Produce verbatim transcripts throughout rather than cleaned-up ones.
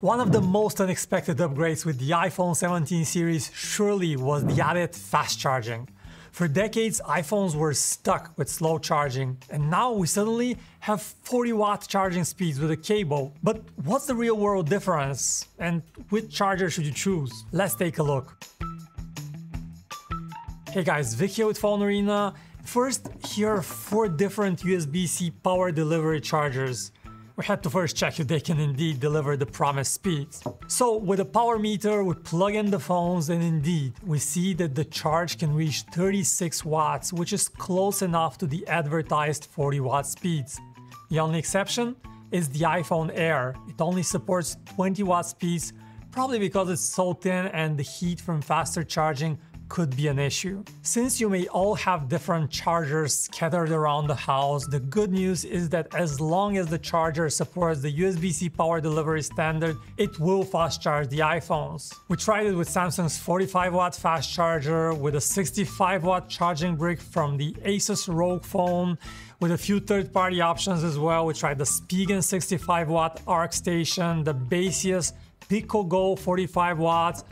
One of the most unexpected upgrades with the iPhone seventeen series surely was the added fast charging. For decades, iPhones were stuck with slow charging, and now we suddenly have forty watt charging speeds with a cable. But what's the real world difference? And which charger should you choose? Let's take a look. Hey guys, Vic here with Phone Arena. First, here are four different U S B C power delivery chargers. We had to first check if they can indeed deliver the promised speeds. So with a power meter, we plug in the phones and indeed, we see that the charge can reach thirty-six watts, which is close enough to the advertised forty watt speeds. The only exception is the iPhone Air. It only supports twenty watt speeds, probably because it's so thin and the heat from faster charging could be an issue. Since you may all have different chargers scattered around the house, the good news is that as long as the charger supports the U S B C power delivery standard, it will fast charge the iPhones. We tried it with Samsung's forty-five watt fast charger, with a sixty-five watt charging brick from the ASUS ROG Phone, with a few third-party options as well. We tried the Spigen sixty-five watt ARC station, the Baseus PicoGo forty-five watts,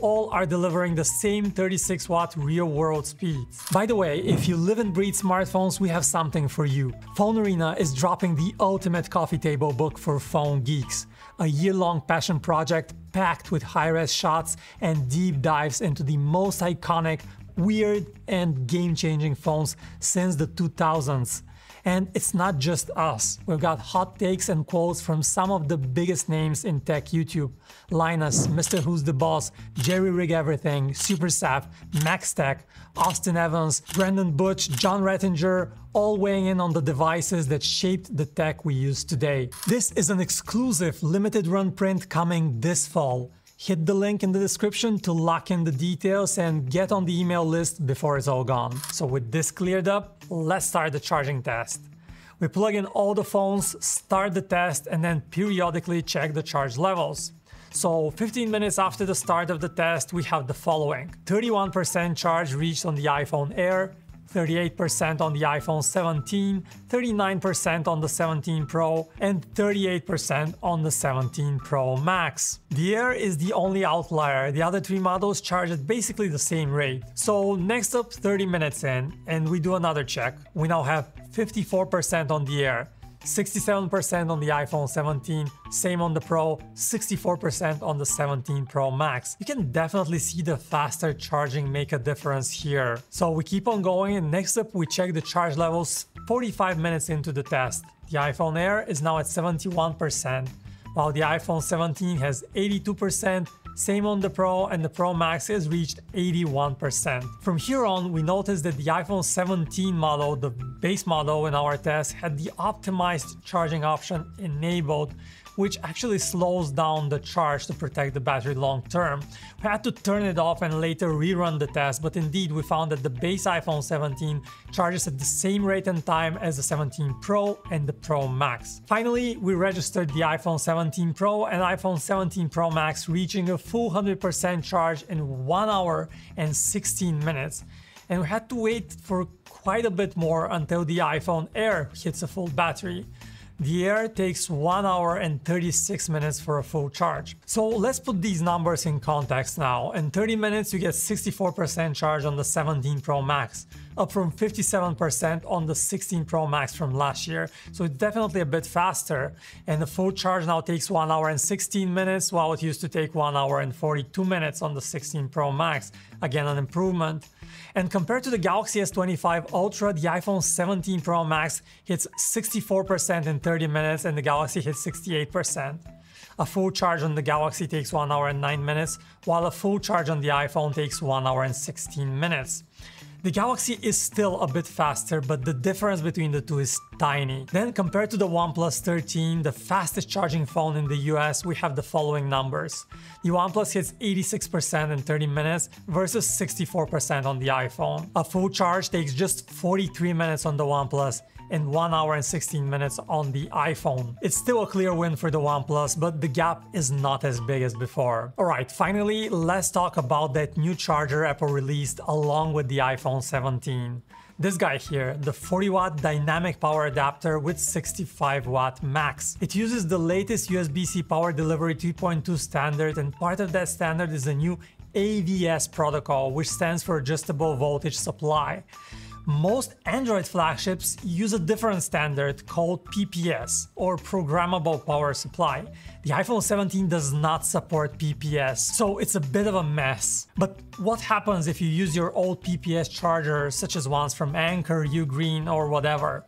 all are delivering the same thirty-six watt real-world speeds. By the way, if you live and breathe smartphones, we have something for you. Phone Arena is dropping the ultimate coffee table book for phone geeks, a year-long passion project packed with high-res shots and deep dives into the most iconic, weird, and game-changing phones since the two thousands. And it's not just us. We've got hot takes and quotes from some of the biggest names in tech YouTube. Linus, Mister Who's the Boss, Jerry Rig Everything, SuperSaf, Max Tech, Austin Evans, Brandon Butch, John Rettinger, all weighing in on the devices that shaped the tech we use today. This is an exclusive limited run print coming this fall. Hit the link in the description to lock in the details and get on the email list before it's all gone. So with this cleared up, let's start the charging test. We plug in all the phones, start the test, and then periodically check the charge levels. So fifteen minutes after the start of the test, we have the following. thirty-one percent charge reached on the iPhone Air, thirty-eight percent on the iPhone seventeen, thirty-nine percent on the seventeen Pro, and thirty-eight percent on the seventeen Pro Max. The Air is the only outlier. The other three models charge at basically the same rate. So next up, thirty minutes in, and we do another check. We now have fifty-four percent on the Air, sixty-seven percent on the iPhone seventeen, same on the Pro, sixty-four percent on the seventeen Pro Max. You can definitely see the faster charging make a difference here. So we keep on going, and next up we check the charge levels forty-five minutes into the test. The iPhone Air is now at seventy-one percent, while the iPhone seventeen has eighty-two percent, same on the Pro, and the Pro Max has reached eighty-one percent. From here on, we noticed that the iPhone seventeen model, the base model in our test, had the optimized charging option enabled, which actually slows down the charge to protect the battery long term. We had to turn it off and later rerun the test, but indeed we found that the base iPhone seventeen charges at the same rate and time as the seventeen Pro and the Pro Max. Finally, we registered the iPhone seventeen Pro and iPhone seventeen Pro Max reaching a full one hundred percent charge in one hour and sixteen minutes. And we had to wait for quite a bit more until the iPhone Air hits a full battery. The Air takes one hour and thirty-six minutes for a full charge. So let's put these numbers in context now. In thirty minutes, you get sixty-four percent charge on the seventeen Pro Max, up from fifty-seven percent on the sixteen Pro Max from last year. So it's definitely a bit faster. And the full charge now takes one hour and sixteen minutes, while it used to take one hour and forty-two minutes on the sixteen Pro Max. Again, an improvement. And compared to the Galaxy S twenty-five Ultra, the iPhone seventeen Pro Max hits sixty-four percent in thirty minutes and the Galaxy hits sixty-eight percent. A full charge on the Galaxy takes one hour and nine minutes, while a full charge on the iPhone takes one hour and sixteen minutes. The Galaxy is still a bit faster, but the difference between the two is tiny. Then compared to the OnePlus thirteen, the fastest charging phone in the U S, we have the following numbers. The OnePlus hits eighty-six percent in thirty minutes versus sixty-four percent on the iPhone. A full charge takes just forty-three minutes on the OnePlus and one hour and sixteen minutes on the iPhone. It's still a clear win for the OnePlus, but the gap is not as big as before. Alright, finally, let's talk about that new charger Apple released along with the iPhone seventeen. This guy here, the forty watt dynamic power adapter with sixty-five watt max. It uses the latest U S B C power delivery three point two standard, and part of that standard is a new A V S protocol, which stands for adjustable voltage supply. Most Android flagships use a different standard called P P S, or Programmable Power Supply. The iPhone seventeen does not support P P S, so it's a bit of a mess. But what happens if you use your old P P S charger, such as ones from Anker, Ugreen, or whatever?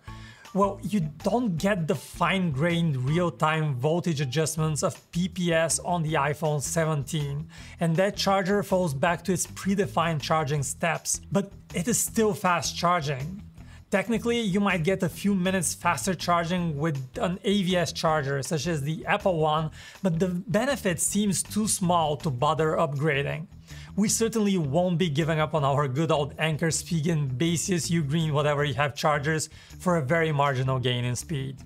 Well, you don't get the fine-grained real-time voltage adjustments of P P S on the iPhone seventeen, and that charger falls back to its predefined charging steps, but it is still fast charging. Technically, you might get a few minutes faster charging with an A V S charger, such as the Apple one, but the benefit seems too small to bother upgrading. We certainly won't be giving up on our good old Anker, Spigen, Baseus, Ugreen, whatever you have chargers for a very marginal gain in speed.